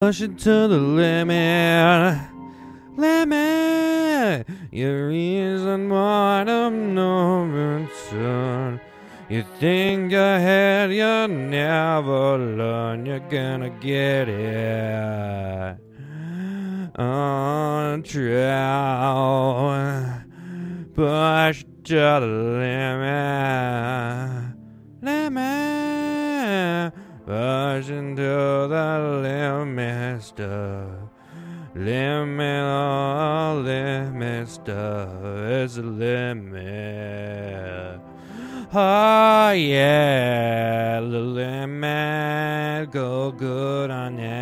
Pushing to the limit, your reason why I'm no return. You think ahead, you never learn, you're gonna get it on trial. Push to the limit, pushing to the limit, it's a limit. Oh yeah, the limit, go good on that.